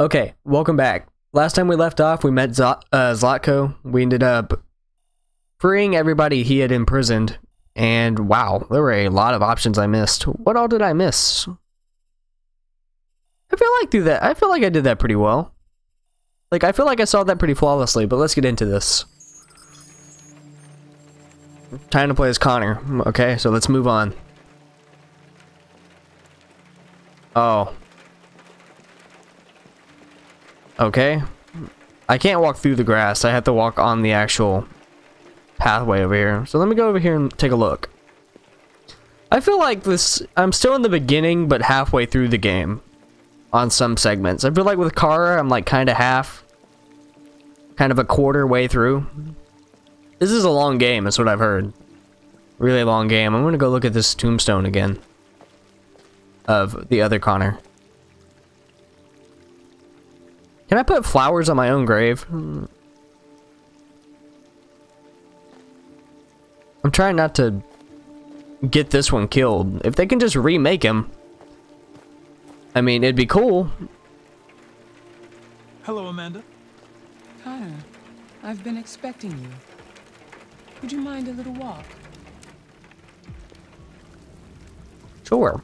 Okay, welcome back. Last time we left off, we met Zlatko. We ended up freeing everybody he had imprisoned. And wow, there were a lot of options I missed. What all did I miss? I feel like I did that pretty well. Like, I feel like I solved that pretty flawlessly, but let's get into this. Time to play as Connor. Okay, so let's move on. Oh. Okay. I can't walk through the grass. I have to walk on the actual pathway over here. So let me go over here and take a look. I feel like this... I'm still in the beginning, but halfway through the game. On some segments. I feel like with Kara, I'm like kind of half. Kind of a quarter way through. This is a long game, is what I've heard. Really long game. I'm gonna go look at this tombstone again. Of the other Connor. Can I put flowers on my own grave? I'm trying not to get this one killed. If they can just remake him. I mean, it'd be cool. Hello, Amanda. Connor, I've been expecting you. Would you mind a little walk? Sure.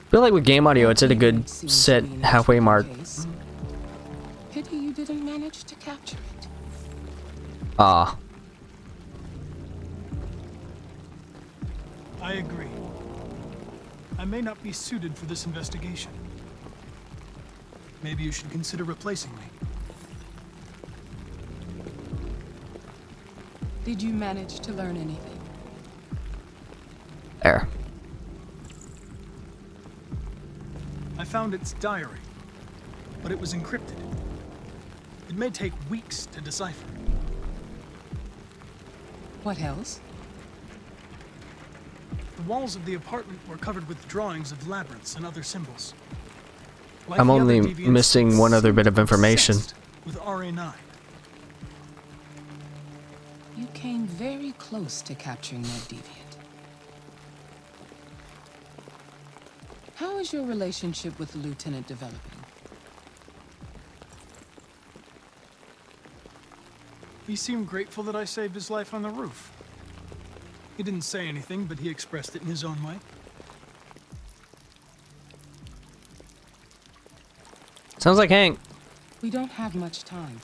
I feel like with game audio, it's at a good set halfway mark. Pity you didn't manage to capture it. Ah. I agree. I may not be suited for this investigation. Maybe you should consider replacing me. Did you manage to learn anything? There. I found its diary, but it was encrypted. It may take weeks to decipher. What else? The walls of the apartment were covered with drawings of labyrinths and other symbols. Like I'm only missing one other bit of information. With RA9. You came very close to capturing that deviant. How is your relationship with the lieutenant developing? He seemed grateful that I saved his life on the roof. He didn't say anything, but he expressed it in his own way. Sounds like Hank. We don't have much time.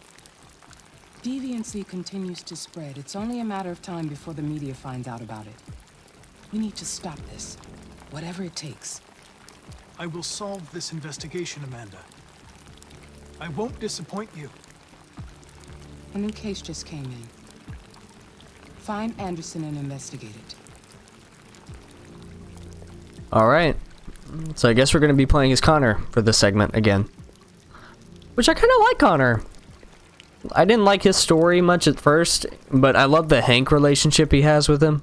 Deviancy continues to spread. It's only a matter of time before the media finds out about it. We need to stop this, whatever it takes. I will solve this investigation, Amanda. I won't disappoint you. A new case just came in. Find Anderson and investigate it. Alright. So I guess we're going to be playing as Connor for this segment again. Which I kind of like Connor. I didn't like his story much at first, but I love the Hank relationship he has with him.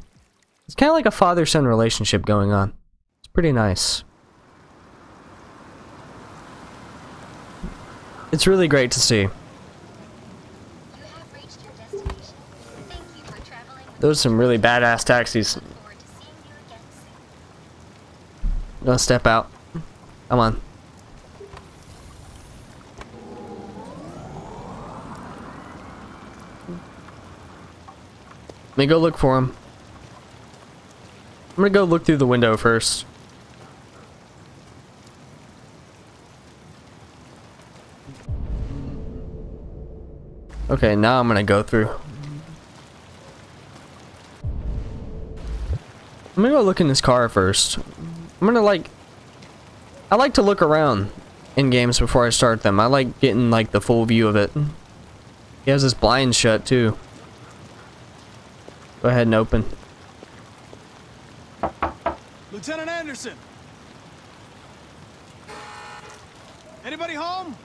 It's kind of like a father-son relationship going on. It's pretty nice. It's really great to see. You have reached your destination. Thank you for traveling. Those are some really badass taxis. Don't step out. Come on. Let me go look for him. I'm gonna go look through the window first. Okay, now I'm gonna go through. I'm gonna go look in this car first. I like to look around in games before I start them. I like getting like the full view of it. He has his blinds shut too. Go ahead and open. Lieutenant Anderson! Anybody home?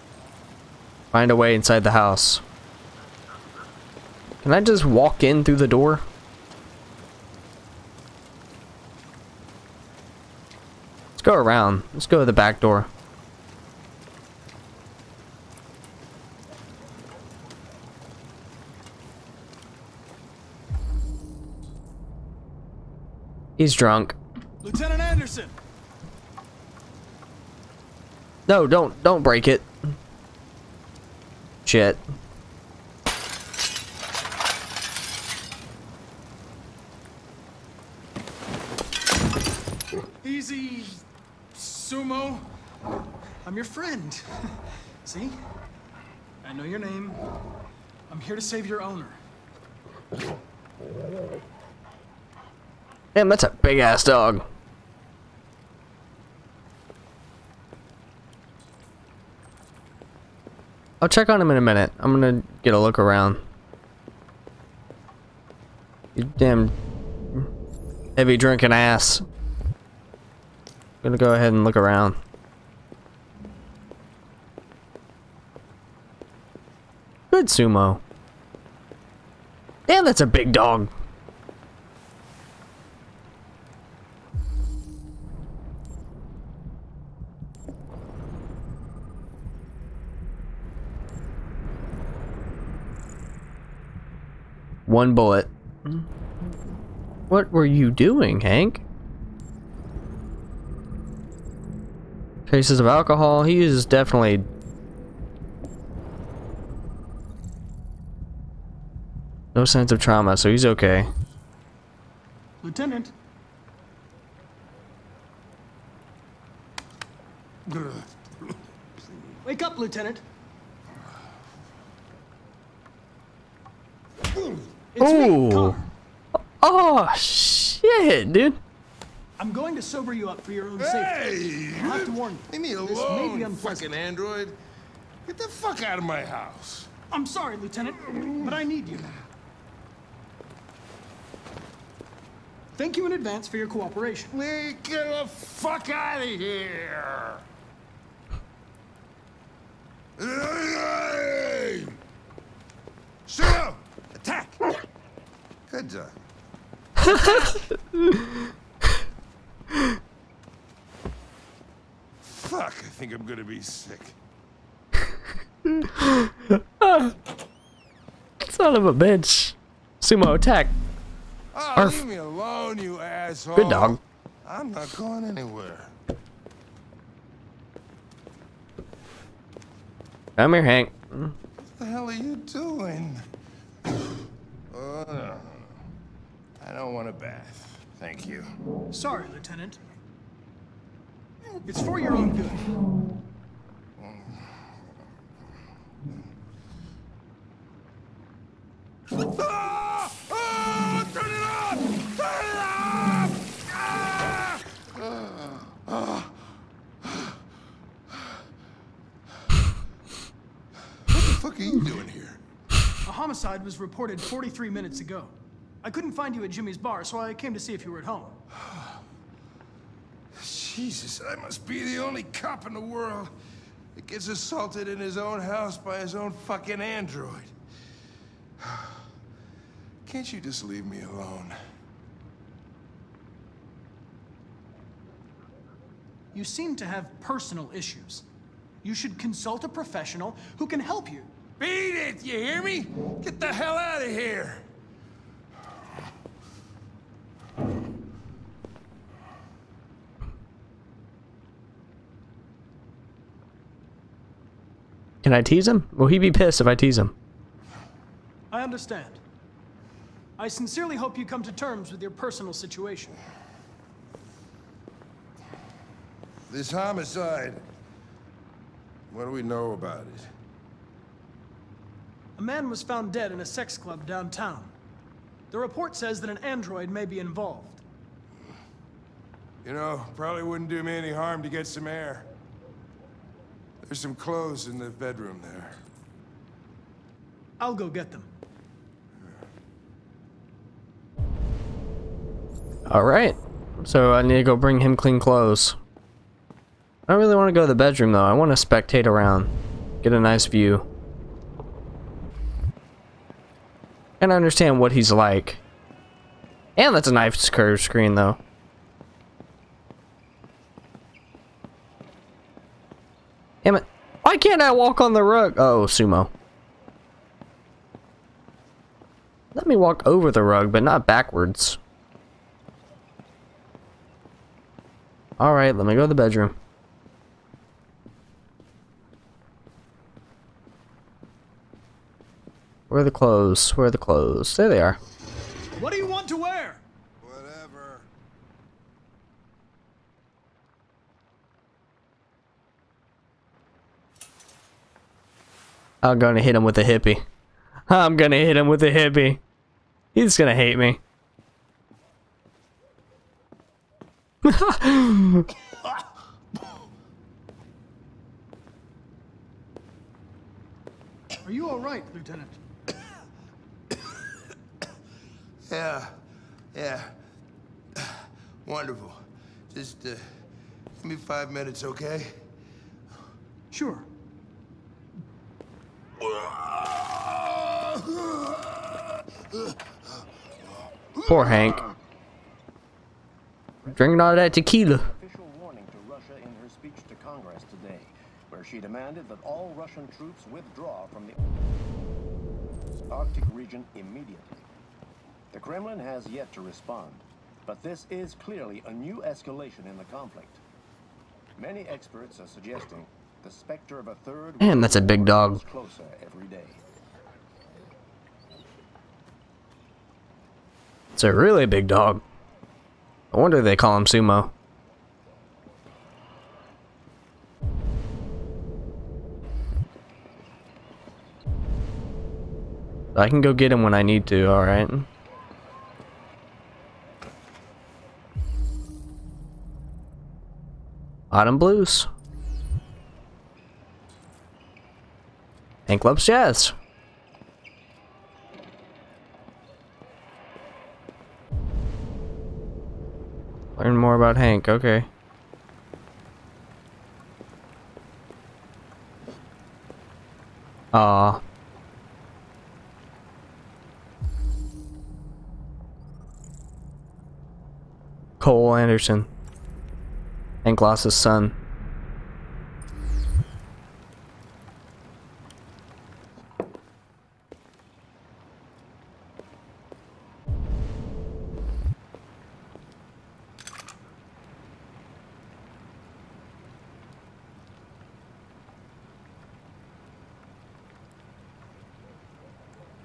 Find a way inside the house. Can I just walk in through the door? Let's go around. Let's go to the back door. He's drunk. Lieutenant Anderson. No, don't break it. Shit. Easy, Sumo. I'm your friend. See? I know your name. I'm here to save your owner. Damn, that's a big ass dog. I'll check on him in a minute. I'm gonna get a look around. You damn heavy drinking ass. Gonna go ahead and look around. Good Sumo. Damn, that's a big dog. One bullet. What were you doing, Hank? Cases of alcohol. He is definitely... no sense of trauma, so he's okay. Lieutenant. Wake up, Lieutenant. Oh. Oh shit, dude. I'm going to sober you up for your own safety. I'll have to warn you. Leave me alone, this may be fucking android. Get the fuck out of my house. I'm sorry, Lieutenant, but I need you. Thank you in advance for your cooperation. We get the fuck out of here. Shoot him! Attack! Good job. Fuck, I think I'm gonna be sick. Son of a bitch. Sumo attack. Oh, leave me alone, you asshole. Good dog. I'm not going anywhere. Come here, Hank. What the hell are you doing? No. I don't want a bath. Thank you. Sorry, Lieutenant. It's for your own good. What are you doing here? A homicide was reported 43 minutes ago. I couldn't find you at Jimmy's bar, so I came to see if you were at home. Jesus, I must be the only cop in the world that gets assaulted in his own house by his own fucking android. Can't you just leave me alone? You seem to have personal issues. You should consult a professional who can help you. Beat it, you hear me? Get the hell out of here. Can I tease him? Will he be pissed if I tease him? I understand. I sincerely hope you come to terms with your personal situation. This homicide, what do we know about it? A man was found dead in a sex club downtown. The report says that an android may be involved. You know, probably wouldn't do me any harm to get some air. There's some clothes in the bedroom there. I'll go get them. Alright. So I need to go bring him clean clothes. I don't really want to go to the bedroom though. I want to spectate around. Get a nice view. And understand what he's like. And that's a nice curved screen though. Damn it. Why can't I walk on the rug? Oh, Sumo. Let me walk over the rug, but not backwards. Alright, let me go to the bedroom. Where are the clothes? Where are the clothes? There they are. What do you want to wear? Whatever. I'm gonna hit him with a hippie. I'm gonna hit him with a hippie. He's gonna hate me. Are you alright, Lieutenant? Yeah. Wonderful. Just give me 5 minutes, okay? Sure. Poor Hank. Drinking all that tequila. Official warning to Russia in her speech to Congress today, where she demanded that all Russian troops withdraw from the Arctic region immediately. The Kremlin has yet to respond, but this is clearly a new escalation in the conflict. Many experts are suggesting the specter of a third. Damn, that's a big dog. Closer every day. It's a really big dog. I wonder they call him Sumo. I can go get him when I need to, alright? Autumn Blues. Hank loves jazz. Learn more about Hank, okay. Aw. Cole Anderson. Hank lost his son.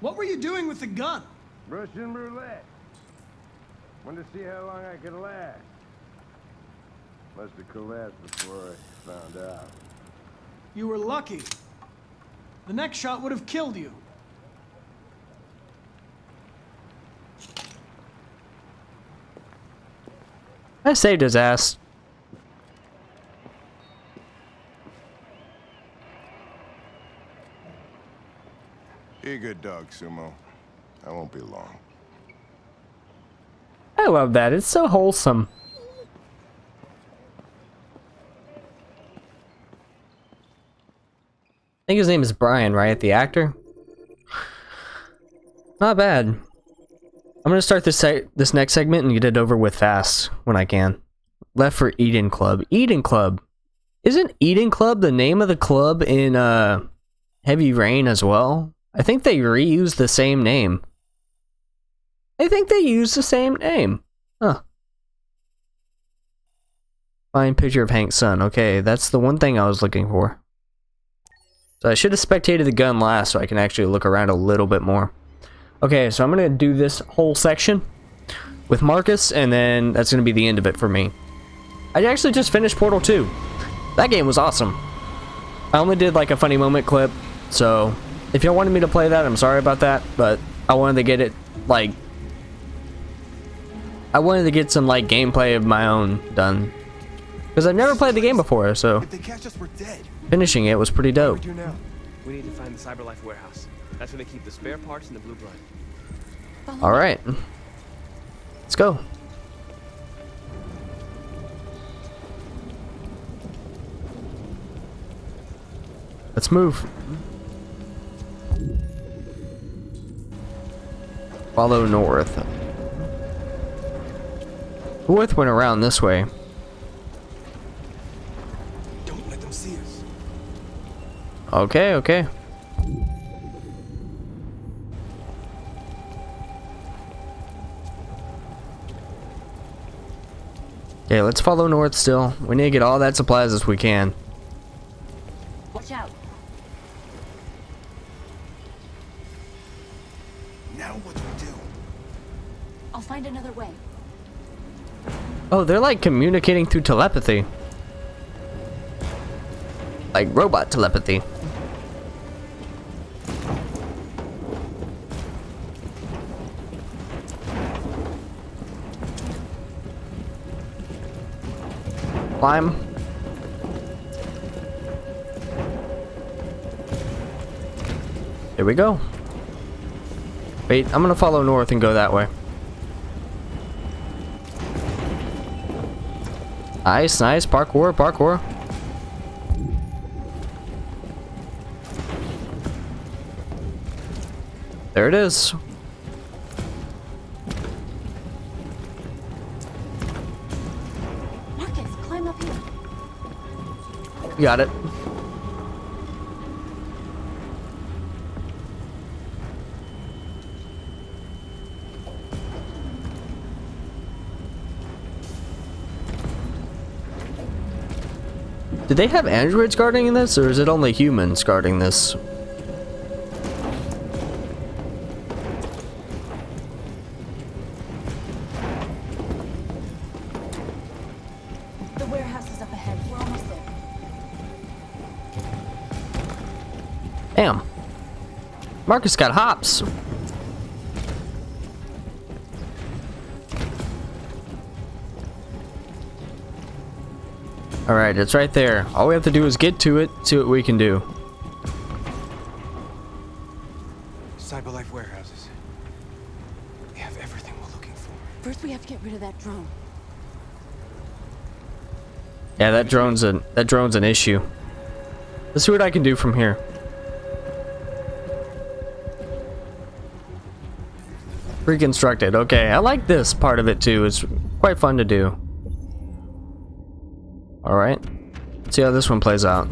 What were you doing with the gun? Russian roulette. Wanted to see how long I could last. Must have collapsed before I found out. You were lucky. The next shot would have killed you. I saved his ass. You're a good dog, Sumo. I won't be long. I love that. It's so wholesome. I think his name is Brian, right? The actor? Not bad. I'm gonna start this next segment and get it over with fast when I can. Left for Eden Club. Eden Club. Isn't Eden Club the name of the club in Heavy Rain as well? I think they reused the same name. Huh. Fine picture of Hank's son. Okay, that's the one thing I was looking for. So I should have spectated the gun last so I can actually look around a little bit more. Okay, so I'm going to do this whole section with Markus, and then that's going to be the end of it for me. I actually just finished Portal 2. That game was awesome. I only did like a funny moment clip, so if y'all wanted me to play that, I'm sorry about that, but I wanted to get it, like, I wanted to get some, like, gameplay of my own done. Because I've never played the game before, so if they catch us, we're dead. Finishing it was pretty dope. What do we do now? We need to find the CyberLife warehouse. That's where they keep the spare parts and the blue blood. All right, let's go. Let's move. Follow north. The north went around this way. Okay, okay. Okay, let's follow north still. We need to get all that supplies as we can. Watch out. Now what do we do? I'll find another way. Oh, they're like communicating through telepathy. Like robot telepathy. Climb. There we go. Wait, I'm gonna follow north and go that way. Nice, nice. Parkour, parkour. There it is. Got it. Did they have androids guarding this, or is it only humans guarding this? Damn. Markus got hops. Alright, it's right there. All we have to do is get to it, see what we can do. CyberLife warehouses. They have everything we're looking for. First we have to get rid of that drone. Yeah, that drone's an issue. Let's see what I can do from here. Reconstructed. Okay, I like this part of it too. It's quite fun to do. Alright. Let's see how this one plays out.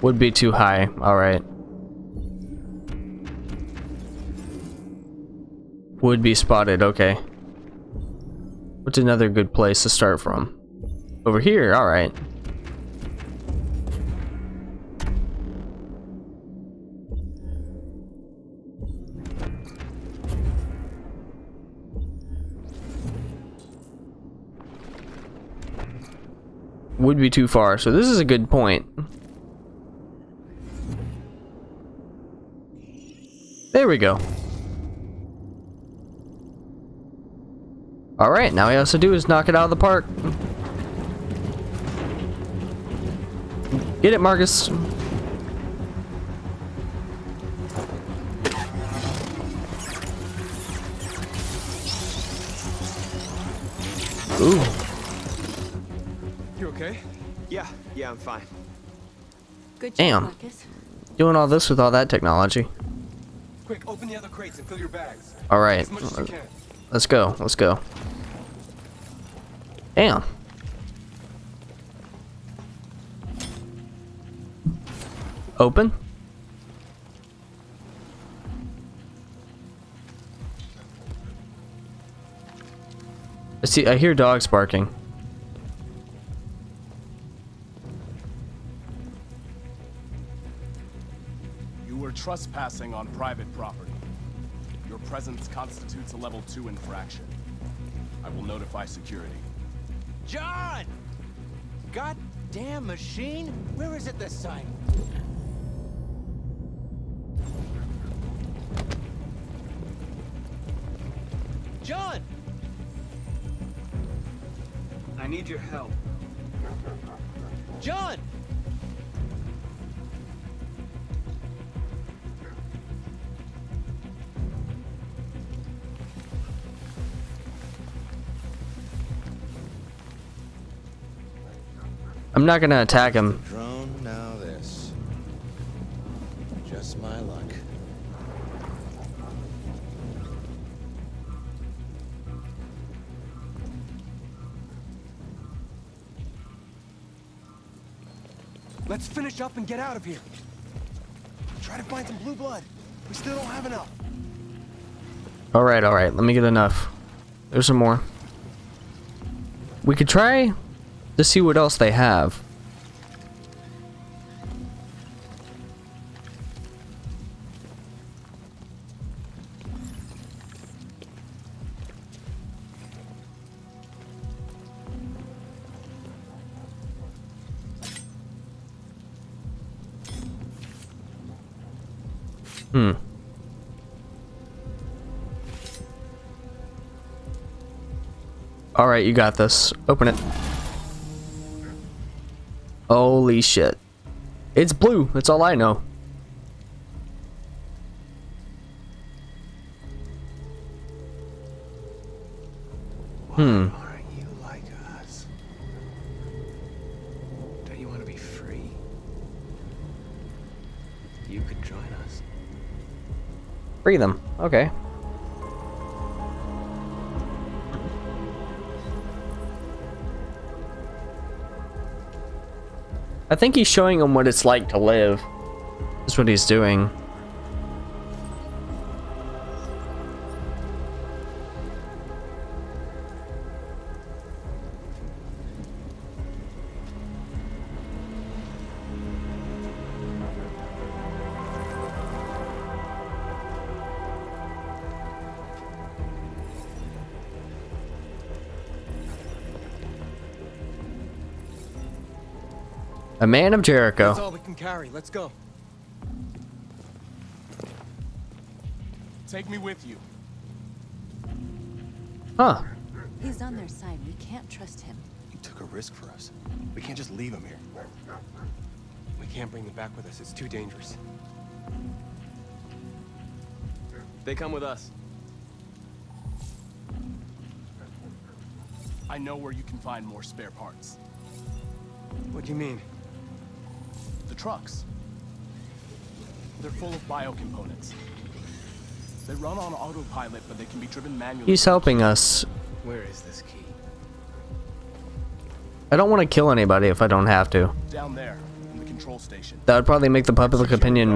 Would be too high. Alright. Would be spotted. Okay. What's another good place to start from? Over here. Alright. Would be too far, so this is a good point. There we go. Alright, now all we have to do is knock it out of the park. Get it, Markus. Ooh. Yeah, I'm fine. Good job, damn. Markus. Doing all this with all that technology. Quick, open the other crates and fill your bags. All right. Let's go. Let's go. Damn. Open. I see, I hear dogs barking. Trespassing on private property. Your presence constitutes a level 2 infraction. I will notify security. John! Goddamn machine! Where is it this time? John! I need your help. John! I'm not gonna attack him. Drone, now this. Just my luck. Let's finish up and get out of here. Try to find some blue blood. We still don't have enough. All right, let me get enough. There's some more. We could try to see what else they have. Hmm. Alright, you got this. Open it. Holy shit. It's blue. That's all I know. Hmm. Why aren't you like us? Don't you want to be free? You could join us. Free them. Okay. I think he's showing them what it's like to live. That's what he's doing. A man of Jericho. That's all we can carry. Let's go. Take me with you. Huh. He's on their side. We can't trust him. He took a risk for us. We can't just leave him here. We can't bring them back with us. It's too dangerous. They come with us. I know where you can find more spare parts. What do you mean? The trucks. They're full of bio components. They run on autopilot, but they can be driven manually. He's helping us. Where is this key? I don't want to kill anybody if I don't have to. Down there, in the control station. That would probably make the public opinion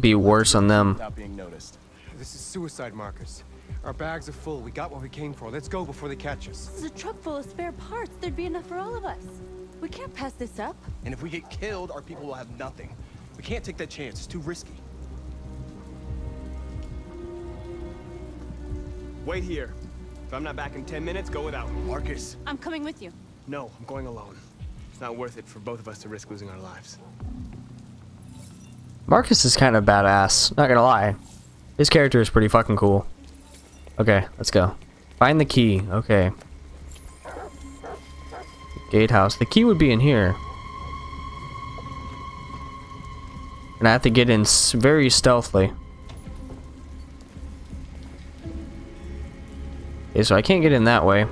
be worse on them. Without being noticed. This is suicide, Markus. Our bags are full. We got what we came for. Let's go before they catch us. This is a truck full of spare parts. There'd be enough for all of us. We can't pass this up. And if we get killed, our people will have nothing. We can't take that chance. It's too risky. Wait here. If I'm not back in 10 minutes, go without me. Markus. I'm coming with you. No, I'm going alone. It's not worth it for both of us to risk losing our lives. Markus is kind of badass. Not gonna lie. His character is pretty fucking cool. Okay, let's go. Find the key. Okay. Gatehouse. The key would be in here. And I have to get in very stealthily. Okay, so I can't get in that way.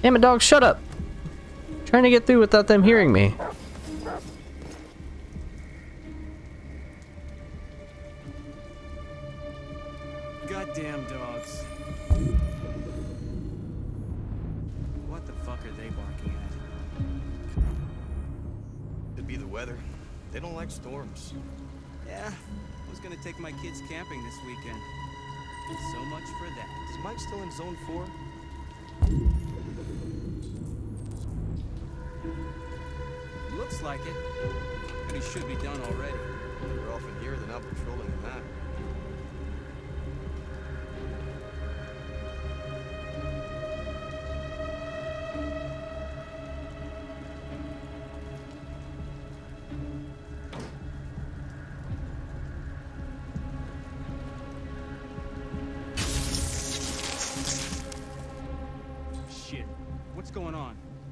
Damn it, dog, shut up! I'm trying to get through without them hearing me. Goddamn dogs. What the fuck are they barking at? Could be the weather. They don't like storms. Yeah, I was gonna take my kids camping this weekend. So much for that. Is Mike still in zone 4? Looks like it. But he should be done already. We're off in here, they're not patrolling the map.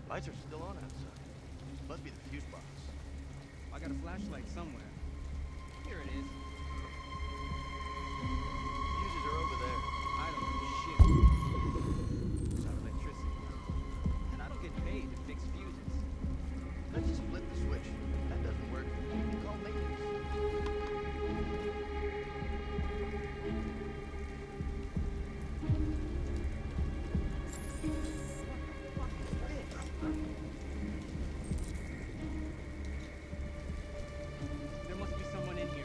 Lights are still on outside. Must be the fuse box. I got a flashlight somewhere. Here it is. Fuses are over there. I don't know shit. It's out of electricity. And I don't get paid to fix fuses. Let's just flip the switch. That doesn't work. You can call maintenance. There must be someone in here.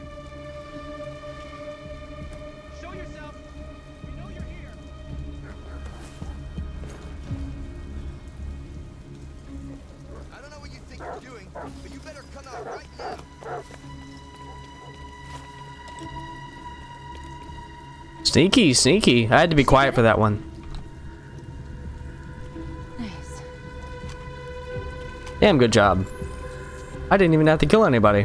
Show yourself! But you better come out right now. Sneaky, sneaky. I had to be quiet for that one. Nice. Damn good job. I didn't even have to kill anybody.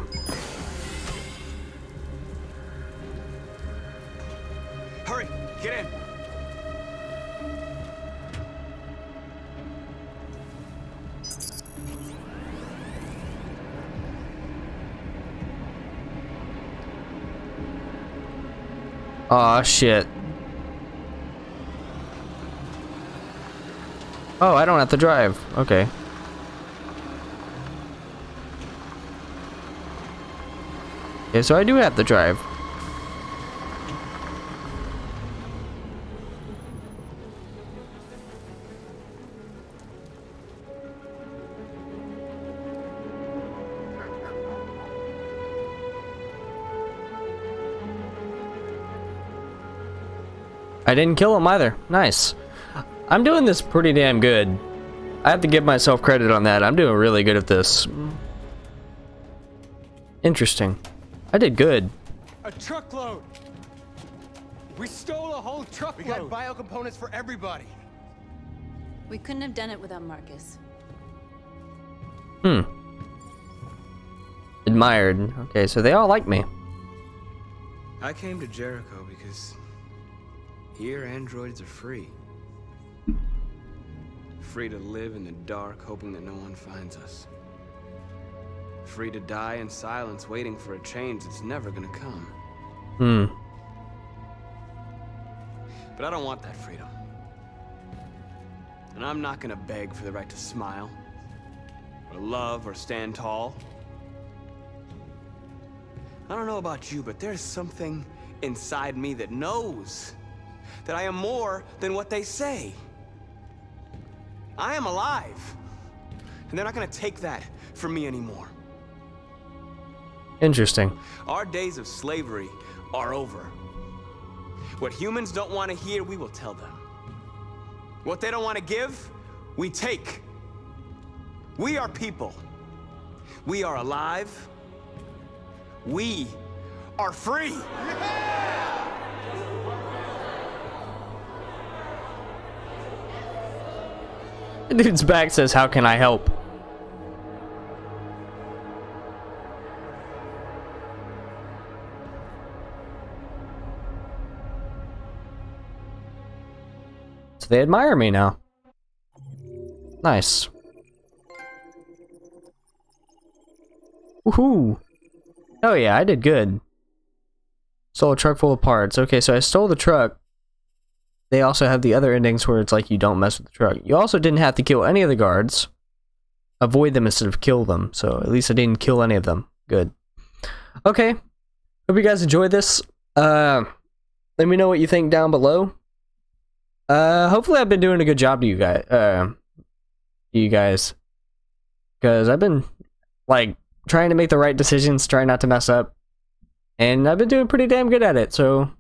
Hurry, get in. Aw, shit. Oh, I don't have to drive. Okay. Okay, so I do have to drive. I didn't kill him either. Nice. I'm doing this pretty damn good. I have to give myself credit on that. I'm doing really good at this. Interesting. I did good. A truckload. We stole a whole truckload. We got bio components for everybody. We couldn't have done it without Markus. Hmm. Admired. Okay, so they all like me. I came to Jericho because here androids are free. Free to live in the dark, hoping that no one finds us. Free to die in silence, waiting for a change that's never gonna come. Hmm. But I don't want that freedom. And I'm not gonna beg for the right to smile, or love, or stand tall. I don't know about you, but there's something inside me that knows that I am more than what they say. I am alive. And they're not gonna take that from me anymore. Interesting. Our days of slavery are over. What humans don't want to hear, we will tell them. What they don't want to give, we take. We are people. We are alive. We are free. Yeah! The dude's back says, "How can I help?" So they admire me now. Nice. Woohoo! Oh yeah, I did good. Stole a truck full of parts. Okay, so I stole the truck. They also have the other endings where it's like you don't mess with the truck. You also didn't have to kill any of the guards. Avoid them instead of kill them. So at least I didn't kill any of them. Good. Okay. Hope you guys enjoyed this. Let me know what you think down below. Hopefully I've been doing a good job to you guys. Because I've been, like, trying to make the right decisions. Trying not to mess up. And I've been doing pretty damn good at it. So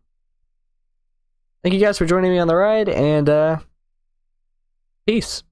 thank you guys for joining me on the ride, and peace.